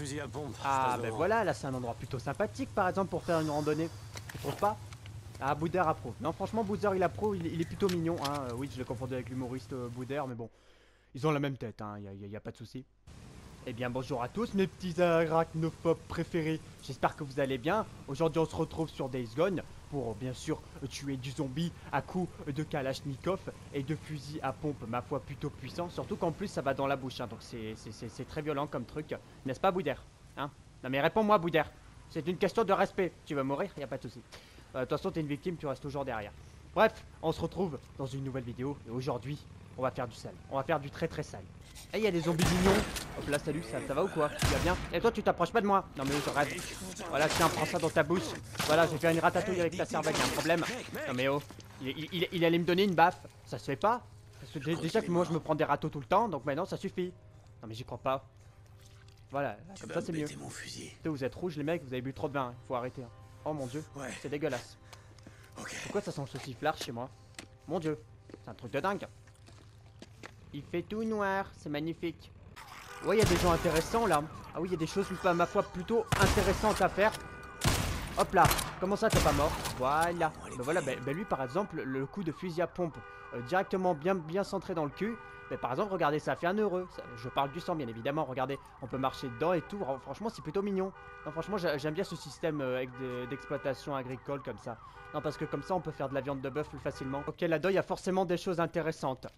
Fusil à pompe. Ah ben voilà, là c'est un endroit plutôt sympathique par exemple pour faire une randonnée. Tu trouves pas? Ah, Booder approuve. Non franchement Booder il approuve, il est plutôt mignon hein. Oui je l'ai confondu avec l'humoriste Booder mais bon. Ils ont la même tête hein, y a pas de souci. Eh bien bonjour à tous mes petits arachnophobes préférés. J'espère que vous allez bien. Aujourd'hui on se retrouve sur Days Gone pour bien sûr tuer du zombie à coups de kalachnikov et de fusil à pompe, ma foi plutôt puissant, surtout qu'en plus ça va dans la bouche hein, donc c'est très violent comme truc, n'est-ce pas Booder hein? Non mais réponds-moi Booder, c'est une question de respect, tu vas mourir, y a pas de souci. De toute façon t'es une victime, tu restes toujours derrière. Bref, on se retrouve dans une nouvelle vidéo et aujourd'hui on va faire du sale, on va faire du très très sale. Eh hey, y a des zombies mignons. Hop là salut, ça va ou quoi? Tu vas bien? Et toi tu t'approches pas de moi? Non mais oh, je rêve. Voilà tiens, prends ça dans ta bouche. Voilà j'ai fait une ratatouille avec ta cervelle, y'a un problème. Non mais oh, il allait me donner une baffe. Ça se fait pas. Parce que déjà que moi je me prends des râteaux tout le temps, donc maintenant ça suffit. Non mais j'y crois pas. Voilà, comme ça c'est mieux. Vous êtes rouges les mecs, vous avez bu trop de vin, faut arrêter. Hein. Oh mon dieu, ouais. C'est dégueulasse. Okay. Pourquoi ça sent le sauciflard chez moi? Mon dieu, c'est un truc de dingue. Il fait tout noir, c'est magnifique. Ouais, il y a des gens intéressants là. Ah oui, il y a des choses, ma foi, plutôt intéressantes à faire. Hop là, comment ça, t'es pas mort? Voilà. Bah voilà, bah lui par exemple, le coup de fusil à pompe, directement bien centré dans le cul. Bah par exemple, regardez, ça fait un heureux. Ça, je parle du sang, bien évidemment. Regardez, on peut marcher dedans et tout. Alors, franchement, c'est plutôt mignon. Non, franchement, j'aime bien ce système d'exploitation agricole comme ça. Non, parce que comme ça, on peut faire de la viande de bœuf plus facilement. Ok, là-dedans, il y a forcément des choses intéressantes.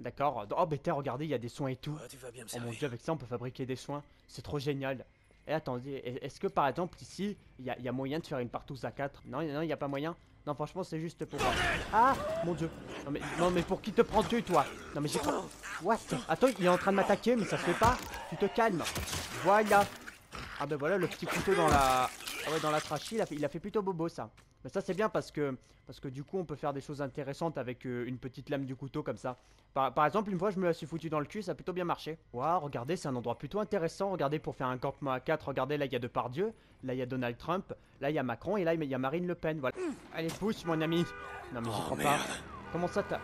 D'accord. Oh bêta, regardez, il y a des soins et tout. Oh mon dieu, avec ça on peut fabriquer des soins. C'est trop génial. Et attendez, est-ce que par exemple ici, il y a moyen de faire une partouze à 4? Non, il n'y a pas moyen. Non, franchement, c'est juste pour... Ah, mon dieu. Non mais pour qui te prends-tu, toi? Non mais j'ai... What? Attends, il est en train de m'attaquer, mais ça se fait pas. Tu te calmes. Voilà. Ah ben voilà, le petit couteau dans la... Ah ouais, dans la trachie, il a fait plutôt bobo ça. Mais ça c'est bien parce que du coup on peut faire des choses intéressantes avec une petite lame du couteau comme ça. Par exemple une fois je me suis foutu dans le cul, ça a plutôt bien marché. Waouh, regardez, c'est un endroit plutôt intéressant. Regardez, pour faire un campement à 4, regardez, là il y a Depardieu, là il y a Donald Trump, là il y a Macron et là il y a Marine Le Pen. Voilà. Allez pousse mon ami. Non mais j'y crois pas. Comment ça t'as...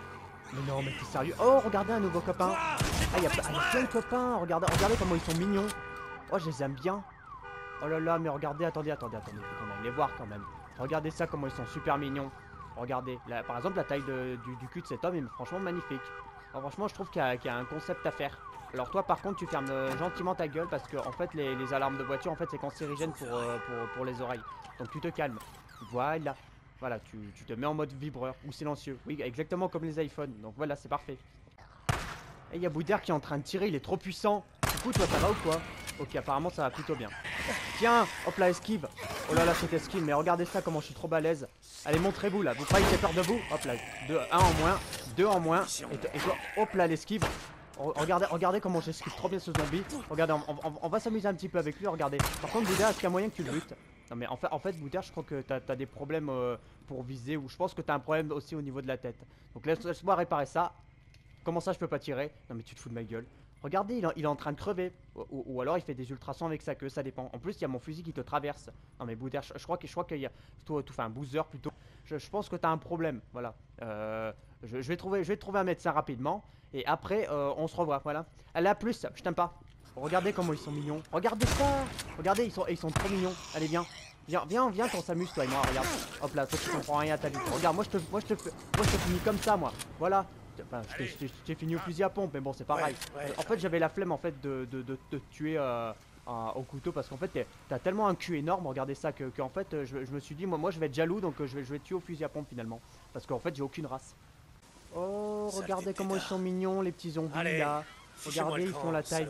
Mais non mais t'es sérieux? Oh regardez un nouveau copain. Ah il y a plein de copains, regardez comment ils sont mignons. Oh je les aime bien. Oh là là, mais regardez, attendez, faut qu'on aille les voir quand même. Regardez ça, comment ils sont super mignons. Regardez, là, par exemple, la taille du cul de cet homme est franchement magnifique. Alors, franchement, je trouve qu'il y a un concept à faire. Alors toi, par contre, tu fermes gentiment ta gueule parce que, en fait, les alarmes de voiture, en fait, c'est cancérigène pour les oreilles. Donc tu te calmes. Voilà. Voilà, tu te mets en mode vibreur ou silencieux. Oui, exactement comme les iPhones. Donc voilà, c'est parfait. Et il y a Booder qui est en train de tirer, il est trop puissant. Du coup, toi, ça va ou quoi? Ok, apparemment, ça va plutôt bien. Tiens, hop là, esquive. Oh là là, cette esquive, mais regardez ça, comment je suis trop balèze. Allez, montrez-vous là, vous croyez que j'ai peur de vous? Hop là, 1 en moins, 2 en moins. Et toi, hop là, l'esquive. Regardez comment j'esquive trop bien ce zombie. Regardez, on va s'amuser un petit peu avec lui, regardez. Par contre, Booder, est-ce qu'il y a moyen que tu le butes? Non mais en fait Booder, je crois que t'as des problèmes pour viser, ou je pense que t'as un problème aussi au niveau de la tête. Donc laisse-moi réparer ça. Comment ça, je peux pas tirer? Non mais tu te fous de ma gueule. Regardez, il est en train de crever. Ou alors il fait des ultrasons avec sa queue, ça dépend. En plus, il y a mon fusil qui te traverse. Non mais Booder, je crois qu'il y a... Enfin, un Boozer plutôt. Je pense que t'as un problème, voilà. Je vais trouver un médecin rapidement. Et après, on se revoit, voilà. Allez, à plus, je t'aime pas. Regardez comment ils sont mignons. Regardez ça. Regardez, ils sont trop mignons. Allez, viens. Viens qu'on s'amuse, toi et moi, regarde. Hop là, toi tu comprends rien à ta vie. Regarde, moi je te finis comme ça, moi. Voilà. Enfin, j'ai fini au fusil à pompe, mais bon, c'est pareil. Ouais. En fait, j'avais la flemme en fait de tuer au couteau parce qu'en fait, t'as tellement un cul énorme, regardez ça, que en fait, je me suis dit, moi, je vais être jaloux, donc je vais tuer au fusil à pompe finalement, parce qu'en fait, j'ai aucune race. Oh, regardez comment ils sont mignons, les petits zombies. Allez, là. Regardez, ils font la taille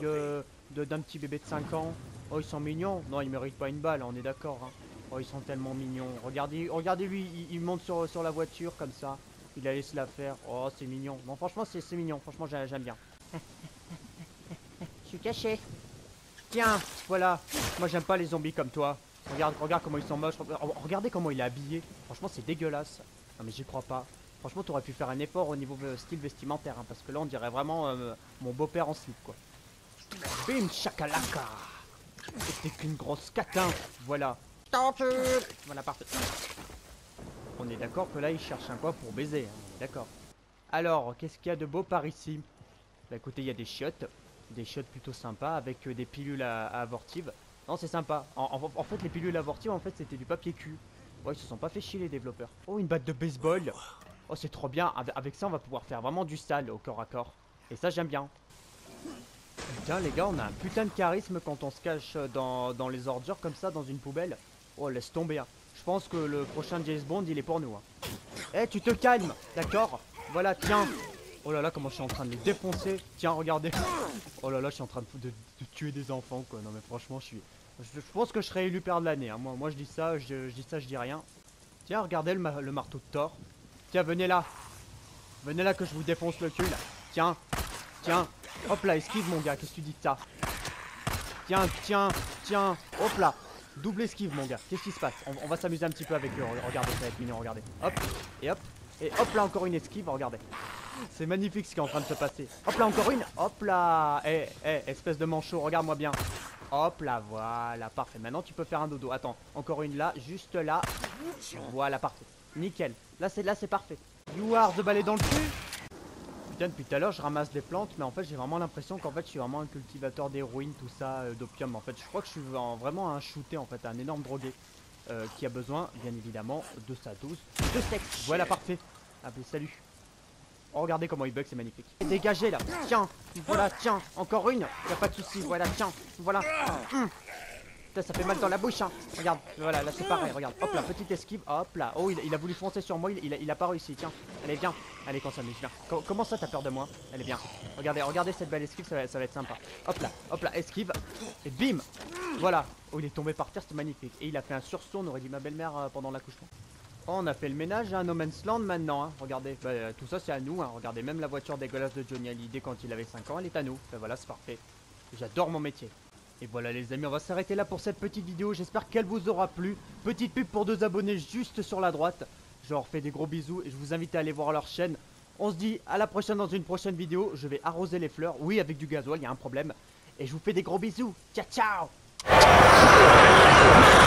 d'un petit bébé de 5 ans. Oh, ils sont mignons. Non, ils méritent pas une balle, on est d'accord. Hein. Oh, ils sont tellement mignons. Regardez lui, il monte sur la voiture comme ça. Il a laissé la faire. Oh, c'est mignon. Non, franchement, c'est mignon. Franchement, j'aime bien. Je suis caché. Tiens, voilà. Moi, j'aime pas les zombies comme toi. Regarde comment ils sont moches. Regardez comment il est habillé. Franchement, c'est dégueulasse. Non, mais j'y crois pas. Franchement, t'aurais pu faire un effort au niveau style vestimentaire. Hein, parce que là, on dirait vraiment mon beau-père en slip, quoi. Bim, chakalaka. C'était qu'une grosse catin. Voilà. Voilà, parfait. On est d'accord que là il cherche un coin pour baiser, hein. D'accord. Alors, qu'est-ce qu'il y a de beau par ici? Bah écoutez, il y a des chiottes. des shots plutôt sympas avec des pilules avortives. Non, c'est sympa. En fait, les pilules avortives, en fait, c'était du papier cul. Ouais, ils se sont pas fait chier les développeurs. Oh, une batte de baseball. Oh, c'est trop bien. Avec ça, on va pouvoir faire vraiment du sale au corps à corps. Et ça, j'aime bien. Putain, les gars, on a un putain de charisme quand on se cache dans les ordures comme ça, dans une poubelle. Oh, laisse tomber, hein. Je pense que le prochain James Bond, il est pour nous, hein. Eh, tu te calmes, d'accord? Voilà, tiens. Oh là là, comment je suis en train de les défoncer. Tiens, regardez. Oh là là, je suis en train de tuer des enfants, quoi. Non mais franchement, je pense que je serais élu père de l'année, hein. Moi je dis ça, je dis rien. Tiens, regardez le marteau de Thor. Tiens, venez là. Venez là que je vous défonce le cul, là. Tiens, tiens. Hop là, esquive, mon gars. Qu'est-ce que tu dis que ça? Tiens, tiens, tiens. Hop là. Double esquive, mon gars. Qu'est-ce qui se passe? On va s'amuser un petit peu avec eux. Regardez, ça va être mignon, regardez. Hop, et hop. Et hop là, encore une esquive, regardez. C'est magnifique ce qui est en train de se passer. Hop là, encore une. Hop là. Eh, eh, espèce de manchot, regarde-moi bien. Hop là, voilà, parfait. Maintenant, tu peux faire un dodo. Attends, encore une là, juste là. Voilà, parfait. Nickel. Là, c'est parfait. You are the balai dans le cul. Putain, depuis tout à l'heure, je ramasse des plantes, mais en fait, j'ai vraiment l'impression qu'en fait, je suis vraiment un cultivateur d'héroïne, tout ça, d'opium. En fait, je crois que je suis vraiment un shooté, en fait, un énorme drogué qui a besoin, bien évidemment, de sa dose de sexe. Voilà, parfait. Allez, salut. Oh, regardez comment il bug, c'est magnifique. Dégagez là, tiens, voilà, tiens, encore une, y a pas de soucis, voilà, tiens, voilà. Putain, ça fait mal dans la bouche, hein. Regarde, voilà, là c'est pareil, regarde. Hop là, petite esquive, hop là. Oh, il a voulu foncer sur moi, il a pas réussi, tiens. Allez, viens, allez, quand ça me vient. Comment ça, t'as peur de moi? Allez, viens. Regardez, regardez cette belle esquive, ça va être sympa. Hop là, esquive, et bim, voilà. Oh, il est tombé par terre, c'est magnifique. Et il a fait un sursaut, on aurait dit ma belle-mère pendant l'accouchement. Oh, on a fait le ménage à No Man's Land maintenant, hein. Regardez, bah, tout ça c'est à nous, hein. Regardez, même la voiture dégueulasse de Johnny Hallyday quand il avait 5 ans, elle est à nous. Bah, voilà, c'est parfait. J'adore mon métier. Et voilà les amis, on va s'arrêter là pour cette petite vidéo, j'espère qu'elle vous aura plu. Petite pub pour 2 abonnés juste sur la droite. Je leur fais des gros bisous et je vous invite à aller voir leur chaîne. On se dit à la prochaine dans une prochaine vidéo, je vais arroser les fleurs. Oui, avec du gasoil, il y a un problème. Et je vous fais des gros bisous. Ciao, ciao.